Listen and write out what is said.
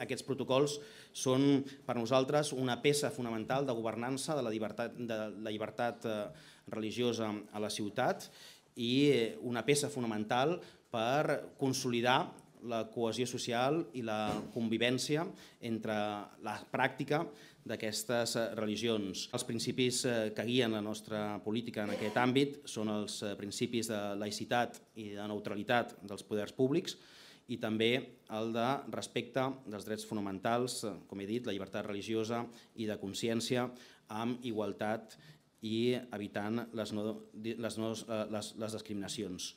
Aquests protocols són per nosaltres una peça fonamental de governança de la llibertat religiosa a la ciutat i una peça fonamental per consolidar la cohesió social i la convivència entre la pràctica d'aquestes religions. Els principis que guien la nostra política en aquest àmbit són els principis de laïcitat i de neutralitat dels poders públics i també el de respecte dels drets fonamentals, com he dit, la llibertat religiosa i de consciència amb igualtat i evitant les discriminacions.